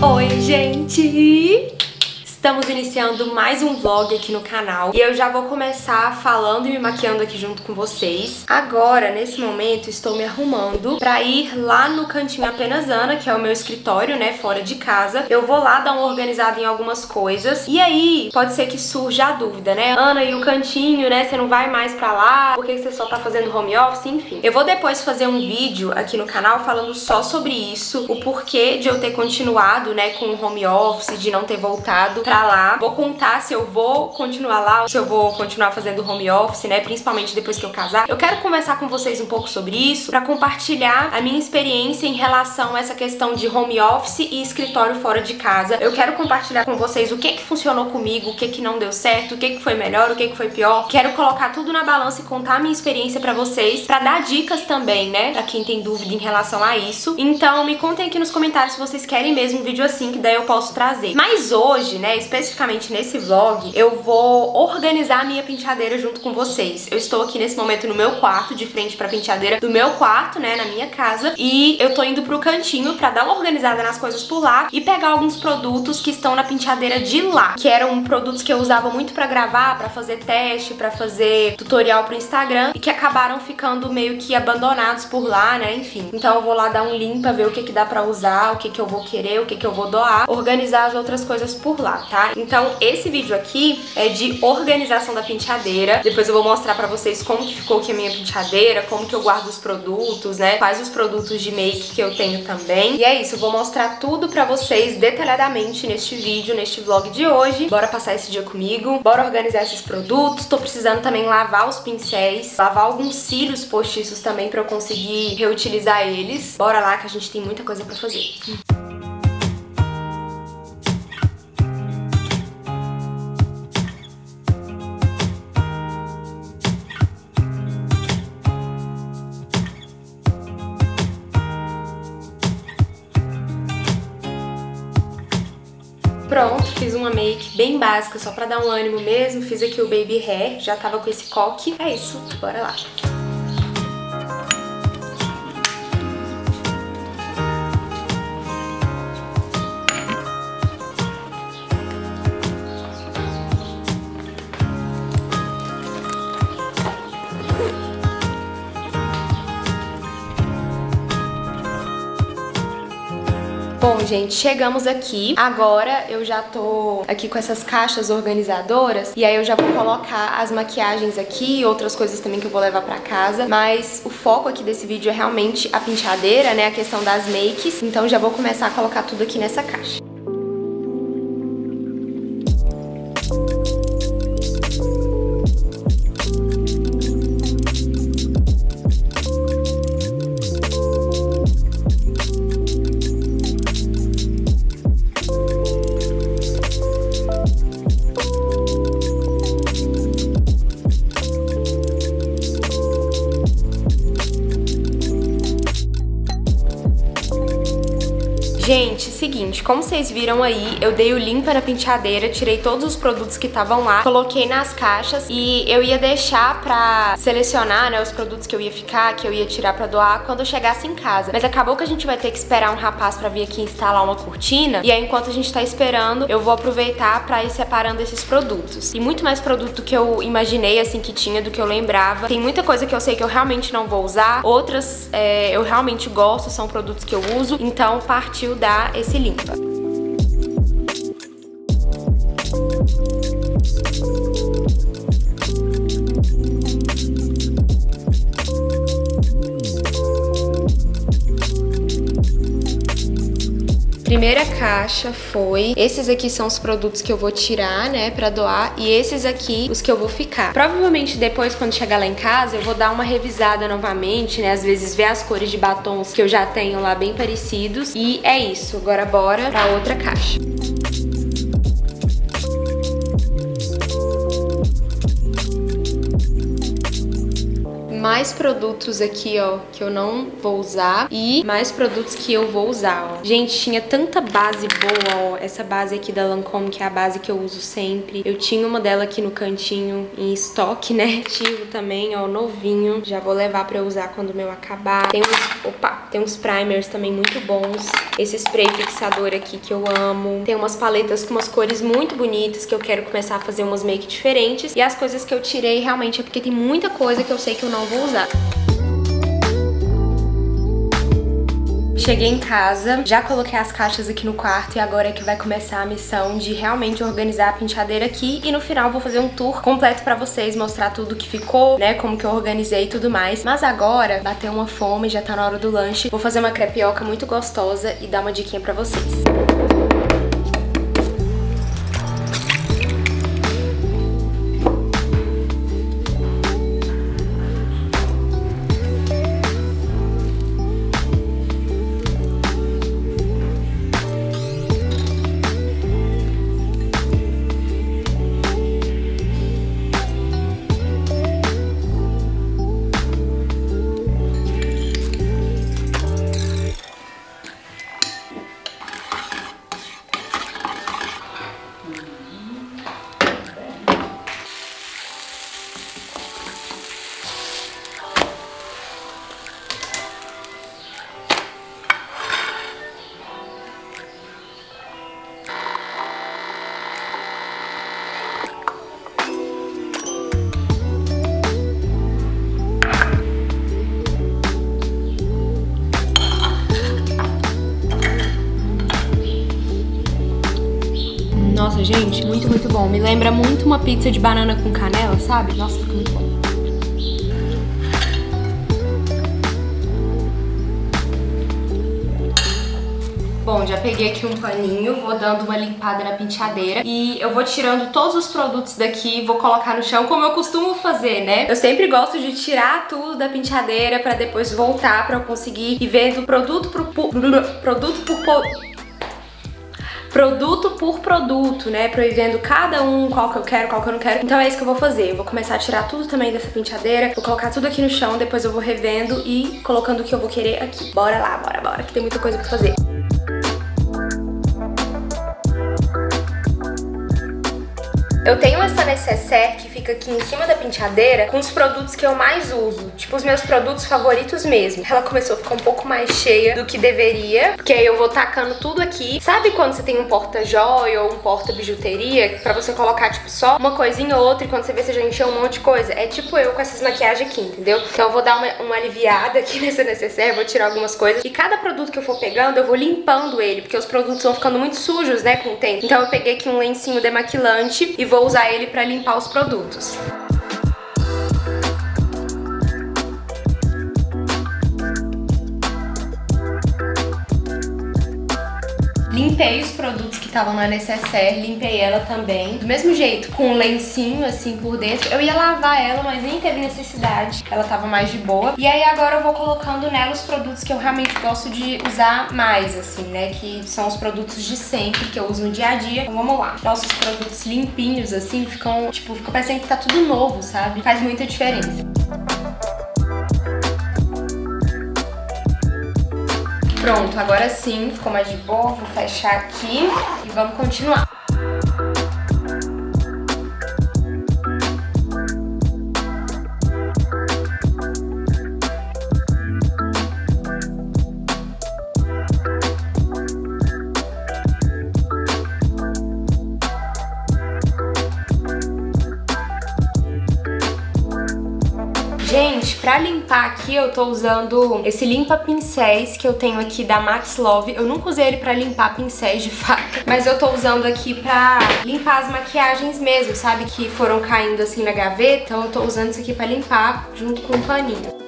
Oi, gente! Estamos iniciando mais um vlog aqui no canal e eu já vou começar falando e me maquiando aqui junto com vocês. Agora, nesse momento, estou me arrumando pra ir lá no Cantinho Apenas Ana, que é o meu escritório, né, fora de casa. Eu vou lá dar uma organizada em algumas coisas e aí pode ser que surja a dúvida, né? Ana, e o cantinho, né? Você não vai mais pra lá? Por que você só tá fazendo home office? Enfim. Eu vou depois fazer um vídeo aqui no canal falando só sobre isso, o porquê de eu ter continuado, né, com o home office, de não ter voltado pra lá. Vou contar se eu vou continuar lá, se eu vou continuar fazendo home office, né, principalmente depois que eu casar. Eu quero conversar com vocês um pouco sobre isso, pra compartilhar a minha experiência em relação a essa questão de home office e escritório fora de casa. Eu quero compartilhar com vocês o que funcionou comigo, o que não deu certo, o que foi melhor, o que foi pior. Quero colocar tudo na balança e contar a minha experiência pra vocês, pra dar dicas também, né, pra quem tem dúvida em relação a isso. Então me contem aqui nos comentários se vocês querem mesmo um vídeo assim, que daí eu posso trazer. Mas hoje, né, especificamente nesse vlog, eu vou organizar a minha penteadeira junto com vocês. Eu estou aqui nesse momento no meu quarto, de frente pra penteadeira do meu quarto, né, na minha casa, e eu tô indo pro cantinho pra dar uma organizada nas coisas por lá e pegar alguns produtos que estão na penteadeira de lá, que eram produtos que eu usava muito pra gravar, pra fazer teste, pra fazer tutorial pro Instagram, e que acabaram ficando meio que abandonados por lá, né, enfim. Então eu vou lá dar um limpa, ver o que dá pra usar, o que eu vou querer, o que eu vou doar, organizar as outras coisas por lá, tá? Então esse vídeo aqui é de organização da penteadeira. Depois eu vou mostrar pra vocês como que ficou aqui a minha penteadeira, como que eu guardo os produtos, né? Quais os produtos de make que eu tenho também. E é isso, eu vou mostrar tudo pra vocês detalhadamente neste vídeo, neste vlog de hoje. Bora passar esse dia comigo, bora organizar esses produtos. Tô precisando também lavar os pincéis, lavar alguns cílios postiços também pra eu conseguir reutilizar eles. Bora lá que a gente tem muita coisa pra fazer. Pronto, fiz uma make bem básica, só pra dar um ânimo mesmo. Fiz aqui o baby hair, já tava com esse coque. É isso, bora lá. Bom, gente, chegamos aqui. Agora eu já tô aqui com essas caixas organizadoras e aí eu já vou colocar as maquiagens aqui e outras coisas também que eu vou levar pra casa. Mas o foco aqui desse vídeo é realmente a penteadeira, né? A questão das makes. Então já vou começar a colocar tudo aqui nessa caixa. Gente, seguinte, como vocês viram aí, eu dei o limpa na penteadeira, tirei todos os produtos que estavam lá, coloquei nas caixas e eu ia deixar pra selecionar, né, os produtos que eu ia ficar, que eu ia tirar pra doar quando eu chegasse em casa. Mas acabou que a gente vai ter que esperar um rapaz pra vir aqui instalar uma cortina e aí enquanto a gente tá esperando, eu vou aproveitar pra ir separando esses produtos. E muito mais produto que eu imaginei, assim, que tinha do que eu lembrava. Tem muita coisa que eu sei que eu realmente não vou usar, outras eu realmente gosto, são produtos que eu uso, então partiu dar esse limpa. Primeira caixa foi... Esses aqui são os produtos que eu vou tirar, né, pra doar. E esses aqui, os que eu vou ficar. Provavelmente depois, quando chegar lá em casa, eu vou dar uma revisada novamente, né? Às vezes ver as cores de batons que eu já tenho lá bem parecidos. E é isso. Agora bora pra outra caixa. mais produtos aqui, ó, que eu não vou usar e mais produtos que eu vou usar, ó. Gente, tinha tanta base boa, ó. Essa base aqui da Lancôme, que é a base que eu uso sempre. Eu tinha uma dela aqui no cantinho em estoque, né? Tive também, ó, novinho. Já vou levar pra eu usar quando o meu acabar. Tem uns... Opa! Tem uns primers também muito bons. Esse spray fixador aqui que eu amo. Tem umas paletas com umas cores muito bonitas que eu quero começar a fazer umas make diferentes. E as coisas que eu tirei realmente é porque tem muita coisa que eu sei que eu não vou usar. Cheguei em casa, já coloquei as caixas aqui no quarto e agora é que vai começar a missão de realmente organizar a penteadeira aqui e no final vou fazer um tour completo pra vocês, mostrar tudo que ficou, né, como que eu organizei e tudo mais. Mas agora bateu uma fome, já tá na hora do lanche, vou fazer uma crepioca muito gostosa e dar uma diquinha pra vocês. Nossa, gente, muito, muito bom. Me lembra muito uma pizza de banana com canela, sabe? Nossa, fica muito bom. Bom, já peguei aqui um paninho, vou dando uma limpada na penteadeira e eu vou tirando todos os produtos daqui, vou colocar no chão como eu costumo fazer, né? Eu sempre gosto de tirar tudo da penteadeira pra depois voltar pra eu conseguir ir vendo produto por produto, né? Pra eu ir vendo cada um, qual que eu quero, qual que eu não quero. Então é isso que eu vou fazer. Eu vou começar a tirar tudo também dessa penteadeira. Vou colocar tudo aqui no chão, depois eu vou revendo e colocando o que eu vou querer aqui. Bora lá, bora, bora, que tem muita coisa pra fazer. Eu tenho essa necessaire que fica aqui em cima da penteadeira com os produtos que eu mais uso, tipo os meus produtos favoritos mesmo. Ela começou a ficar um pouco mais cheia do que deveria, porque aí eu vou tacando tudo aqui. Sabe quando você tem um porta-joia ou um porta-bijuteria pra você colocar, tipo, só uma coisinha ou outra e quando você vê, você já encheu um monte de coisa? É tipo eu com essas maquiagens aqui, entendeu? Então eu vou dar uma aliviada aqui nessa necessaire, vou tirar algumas coisas. E cada produto que eu for pegando, eu vou limpando ele, porque os produtos vão ficando muito sujos, né, com o tempo. Então eu peguei aqui um lencinho demaquilante e vou usar ele para limpar os produtos. Limpei os produtos que estavam na necessaire, limpei ela também. Do mesmo jeito, com um lencinho assim por dentro. Eu ia lavar ela, mas nem teve necessidade. Ela tava mais de boa. E aí agora eu vou colocando nela os produtos que eu realmente gosto de usar mais, assim, né? Que são os produtos de sempre, que eu uso no dia a dia. Então vamos lá. Nossos produtos limpinhos, assim, ficam, tipo, fica parecendo que tá tudo novo, sabe? Faz muita diferença. Pronto, agora sim, ficou mais de boa, vou fechar aqui e vamos continuar. Gente, pra limpar aqui eu tô usando esse limpa-pincéis que eu tenho aqui da Max Love. Eu nunca usei ele pra limpar pincéis de fato, mas eu tô usando aqui pra limpar as maquiagens mesmo, sabe? Que foram caindo assim na gaveta, então eu tô usando isso aqui pra limpar junto com um paninho.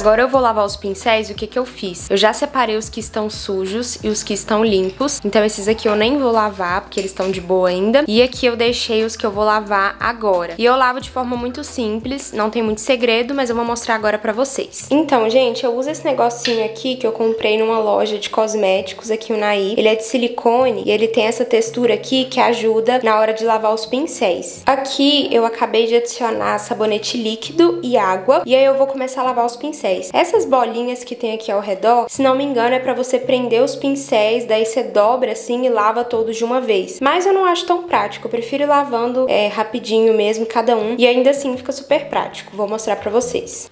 Agora eu vou lavar os pincéis e o que que eu fiz? Eu já separei os que estão sujos e os que estão limpos. Então esses aqui eu nem vou lavar, porque eles estão de boa ainda. E aqui eu deixei os que eu vou lavar agora. E eu lavo de forma muito simples, não tem muito segredo, mas eu vou mostrar agora pra vocês. Então, gente, eu uso esse negocinho aqui que eu comprei numa loja de cosméticos aqui em Unaí. Ele é de silicone e ele tem essa textura aqui que ajuda na hora de lavar os pincéis. Aqui eu acabei de adicionar sabonete líquido e água. E aí eu vou começar a lavar os pincéis. Essas bolinhas que tem aqui ao redor, se não me engano, é pra você prender os pincéis, daí você dobra assim e lava todos de uma vez. Mas eu não acho tão prático, eu prefiro ir lavando rapidinho mesmo cada um. E ainda assim fica super prático, vou mostrar pra vocês.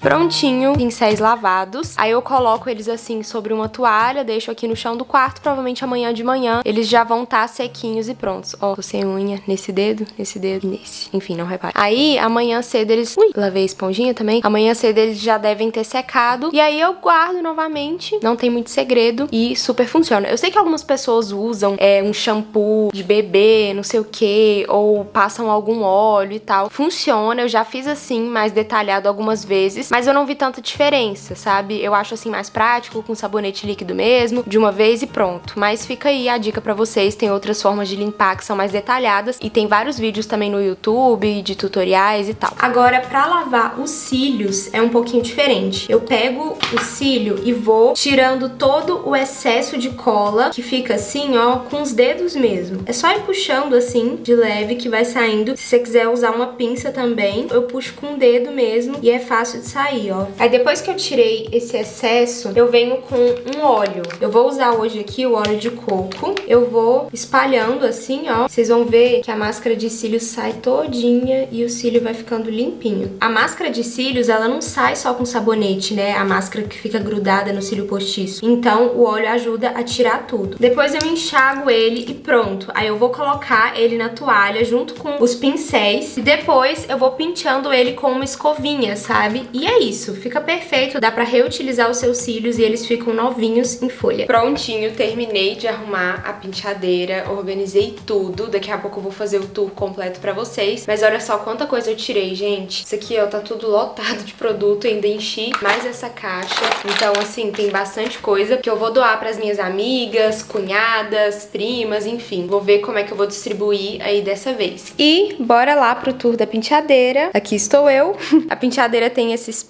Prontinho, pincéis lavados. Aí eu coloco eles assim sobre uma toalha, deixo aqui no chão do quarto, provavelmente amanhã de manhã eles já vão estar sequinhos e prontos. Ó, tô sem unha nesse dedo, nesse. Enfim, não repare. Aí amanhã cedo eles... Ui, lavei a esponjinha também. Amanhã cedo eles já devem ter secado. E aí eu guardo novamente, não tem muito segredo e super funciona. Eu sei que algumas pessoas usam um shampoo de bebê, não sei o que, ou passam algum óleo e tal. Funciona, eu já fiz assim, mais detalhado algumas vezes. Mas eu não vi tanta diferença, sabe? Eu acho assim mais prático, com sabonete líquido mesmo, de uma vez e pronto. Mas fica aí a dica pra vocês, tem outras formas de limpar que são mais detalhadas e tem vários vídeos também no YouTube, de tutoriais e tal. Agora, pra lavar os cílios é um pouquinho diferente. Eu pego o cílio e vou tirando todo o excesso de cola, que fica assim, ó, com os dedos mesmo. É só ir puxando assim, de leve, que vai saindo. Se você quiser usar uma pinça também, eu puxo com o dedo mesmo e é fácil de sair. Aí, ó. Aí depois que eu tirei esse excesso, eu venho com um óleo. Eu vou usar hoje aqui o óleo de coco. Eu vou espalhando assim, ó. Vocês vão ver que a máscara de cílios sai todinha e o cílio vai ficando limpinho. A máscara de cílios, ela não sai só com sabonete, né? A máscara que fica grudada no cílio postiço. Então, o óleo ajuda a tirar tudo. Depois eu enxago ele e pronto. Aí eu vou colocar ele na toalha junto com os pincéis. E depois eu vou penteando ele com uma escovinha, sabe? E é isso, fica perfeito, dá pra reutilizar os seus cílios e eles ficam novinhos em folha. Prontinho, terminei de arrumar a penteadeira, organizei tudo, daqui a pouco eu vou fazer o tour completo pra vocês, mas olha só quanta coisa eu tirei, gente. Isso aqui, ó, tá tudo lotado de produto, ainda enchi mais essa caixa, então assim, tem bastante coisa que eu vou doar pras minhas amigas, cunhadas, primas, enfim, vou ver como é que eu vou distribuir aí dessa vez. E bora lá pro tour da penteadeira, aqui estou eu. A penteadeira tem esse espelho.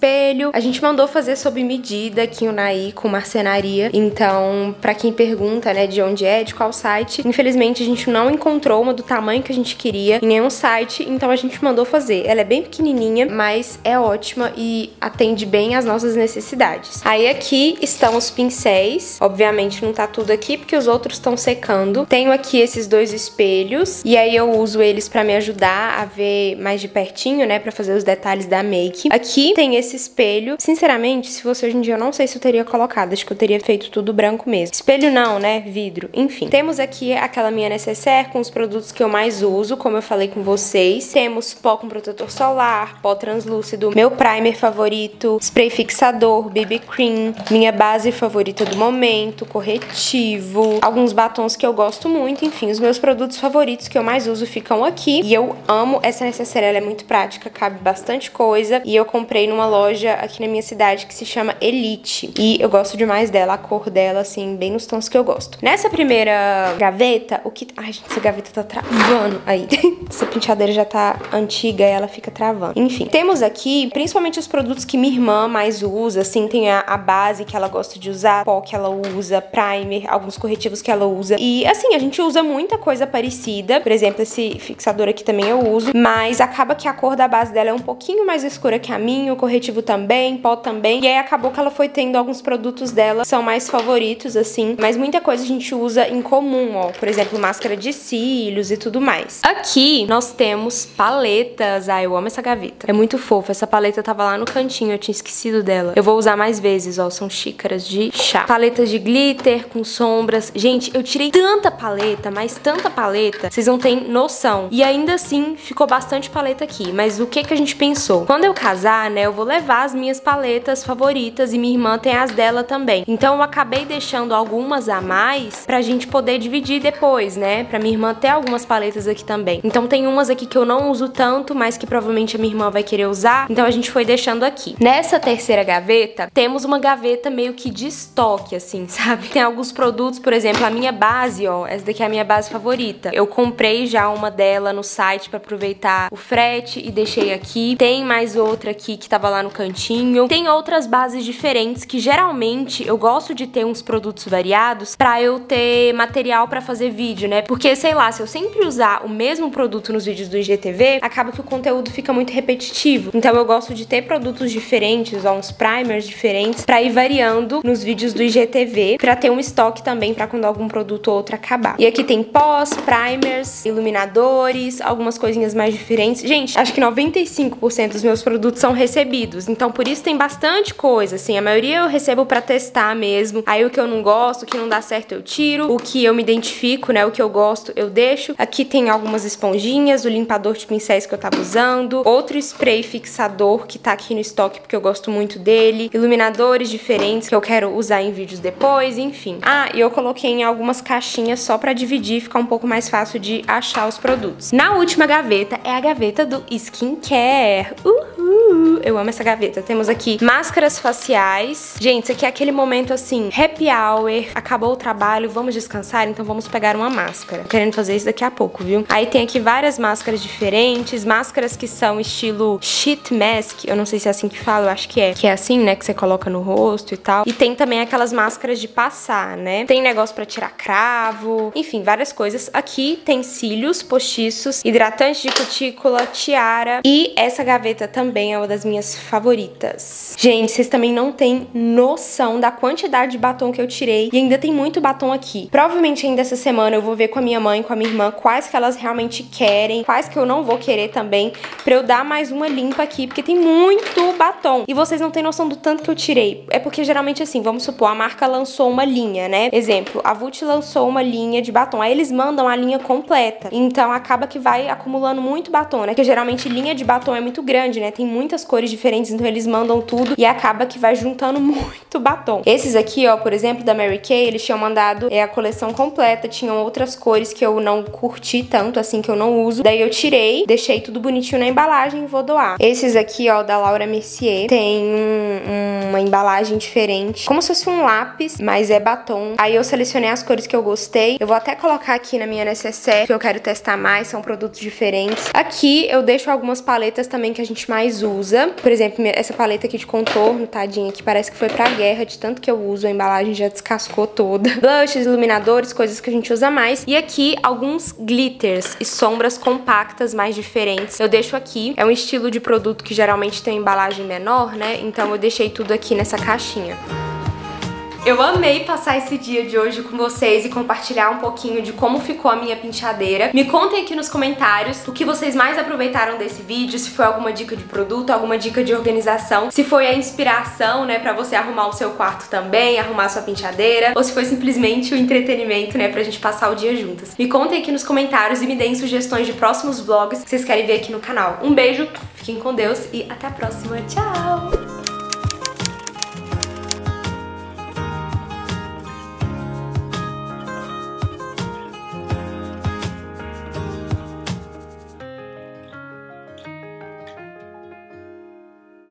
A gente mandou fazer sob medida aqui em Unaí com marcenaria. Então, pra quem pergunta, né, de onde é, de qual site, infelizmente a gente não encontrou uma do tamanho que a gente queria em nenhum site, então a gente mandou fazer. Ela é bem pequenininha, mas é ótima e atende bem às nossas necessidades. Aí aqui estão os pincéis. Obviamente não tá tudo aqui porque os outros estão secando. Tenho aqui esses dois espelhos e aí eu uso eles pra me ajudar a ver mais de pertinho, né, pra fazer os detalhes da make. Aqui tem esse espelho. Sinceramente, se fosse hoje em dia, eu não sei se eu teria colocado. Acho que eu teria feito tudo branco mesmo. Espelho não, né? Vidro. Enfim. Temos aqui aquela minha necessaire com os produtos que eu mais uso, como eu falei com vocês. Temos pó com protetor solar, pó translúcido, meu primer favorito, spray fixador, BB cream, minha base favorita do momento, corretivo, alguns batons que eu gosto muito. Enfim, os meus produtos favoritos que eu mais uso ficam aqui. E eu amo essa necessaire. Ela é muito prática, cabe bastante coisa. E eu comprei numa loja aqui na minha cidade que se chama Elite. E eu gosto demais dela, a cor dela, assim, bem nos tons que eu gosto. Nessa primeira gaveta, o que... Ai, gente, essa gaveta tá travando aí. Essa penteadeira já tá antiga e ela fica travando. Enfim, temos aqui principalmente os produtos que minha irmã mais usa, assim, tem a base que ela gosta de usar, pó que ela usa, primer, alguns corretivos que ela usa. E, assim, a gente usa muita coisa parecida. Por exemplo, esse fixador aqui também eu uso, mas acaba que a cor da base dela é um pouquinho mais escura que a minha, o corretivo também, pó também. E aí acabou que ela foi tendo alguns produtos dela que são mais favoritos, assim. Mas muita coisa a gente usa em comum, ó. Por exemplo, máscara de cílios e tudo mais. Aqui nós temos paletas. Ai, eu amo essa gaveta. É muito fofa. Essa paleta tava lá no cantinho, eu tinha esquecido dela. Eu vou usar mais vezes, ó. São xícaras de chá. Paletas de glitter com sombras. Gente, eu tirei tanta paleta, mas tanta paleta, vocês não têm noção. E ainda assim, ficou bastante paleta aqui. Mas o que que a gente pensou? Quando eu casar, né, eu vou levar as minhas paletas favoritas e minha irmã tem as dela também. Então eu acabei deixando algumas a mais pra gente poder dividir depois, né? Pra minha irmã ter algumas paletas aqui também. Então tem umas aqui que eu não uso tanto, mas que provavelmente a minha irmã vai querer usar. Então a gente foi deixando aqui. Nessa terceira gaveta, temos uma gaveta meio que de estoque, assim, sabe? Tem alguns produtos, por exemplo, a minha base, ó. Essa daqui é a minha base favorita. Eu comprei já uma dela no site pra aproveitar o frete e deixei aqui. Tem mais outra aqui que tava lá no cantinho. Tem outras bases diferentes que geralmente eu gosto de ter uns produtos variados pra eu ter material pra fazer vídeo, né? Porque, sei lá, se eu sempre usar o mesmo produto nos vídeos do IGTV, acaba que o conteúdo fica muito repetitivo. Então eu gosto de ter produtos diferentes, ó, uns primers diferentes pra ir variando nos vídeos do IGTV, pra ter um estoque também pra quando algum produto ou outro acabar. E aqui tem pós, primers, iluminadores, algumas coisinhas mais diferentes. Gente, acho que 95% dos meus produtos são recebidos, então por isso tem bastante coisa, assim, a maioria eu recebo pra testar mesmo. Aí o que eu não gosto, o que não dá certo eu tiro, o que eu me identifico, né, o que eu gosto eu deixo. Aqui tem algumas esponjinhas, o limpador de pincéis que eu tava usando, outro spray fixador que tá aqui no estoque porque eu gosto muito dele, iluminadores diferentes que eu quero usar em vídeos depois, enfim. Ah, e eu coloquei em algumas caixinhas só pra dividir, ficar um pouco mais fácil de achar os produtos. Na última gaveta é a gaveta do skincare. Uhul! Eu amo essa gaveta. Temos aqui máscaras faciais. Gente, isso aqui é aquele momento assim, happy hour, acabou o trabalho, vamos descansar, então vamos pegar uma máscara. Tô querendo fazer isso daqui a pouco, viu? Aí tem aqui várias máscaras diferentes, máscaras que são estilo sheet mask, eu não sei se é assim que fala, eu acho que é assim, né, que você coloca no rosto e tal. E tem também aquelas máscaras de passar, né? Tem negócio pra tirar cravo, enfim, várias coisas. Aqui tem cílios, postiços, hidratante de cutícula, tiara. E essa gaveta também é uma das minhas favoritas. Gente, vocês também não têm noção da quantidade de batom que eu tirei. E ainda tem muito batom aqui. Provavelmente ainda essa semana eu vou ver com a minha mãe e com a minha irmã quais que elas realmente querem, quais que eu não vou querer também, pra eu dar mais uma limpa aqui, porque tem muito batom. E vocês não têm noção do tanto que eu tirei. É porque geralmente assim, vamos supor, a marca lançou uma linha, né? Exemplo, a Vult lançou uma linha de batom. Aí eles mandam a linha completa. Então acaba que vai acumulando muito batom, né? Porque geralmente linha de batom é muito grande, né? Tem muitas cores diferentes, então eles mandam tudo e acaba que vai juntando muito batom. Esses aqui, ó, por exemplo, da Mary Kay, eles tinham mandado a coleção completa, tinham outras cores que eu não curti tanto, assim, que eu não uso. Daí eu tirei, deixei tudo bonitinho na embalagem e vou doar. Esses aqui, ó, da Laura Mercier, tem uma embalagem diferente, como se fosse um lápis, mas é batom. Aí eu selecionei as cores que eu gostei. Eu vou até colocar aqui na minha necessaire, que eu quero testar mais, são produtos diferentes. Aqui eu deixo algumas paletas também que a gente mais usa. Por exemplo, essa paleta aqui de contorno, tadinha, que parece que foi pra guerra, de tanto que eu uso, a embalagem já descascou toda. Blushes, iluminadores, coisas que a gente usa mais. E aqui alguns glitters e sombras compactas mais diferentes. Eu deixo aqui, é um estilo de produto que geralmente tem embalagem menor, né? Então eu deixei tudo aqui nessa caixinha. Eu amei passar esse dia de hoje com vocês e compartilhar um pouquinho de como ficou a minha penteadeira. Me contem aqui nos comentários o que vocês mais aproveitaram desse vídeo, se foi alguma dica de produto, alguma dica de organização, se foi a inspiração, né, pra você arrumar o seu quarto também, arrumar a sua penteadeira, ou se foi simplesmente o entretenimento, né, pra gente passar o dia juntas. Me contem aqui nos comentários e me deem sugestões de próximos vlogs que vocês querem ver aqui no canal. Um beijo, fiquem com Deus e até a próxima. Tchau!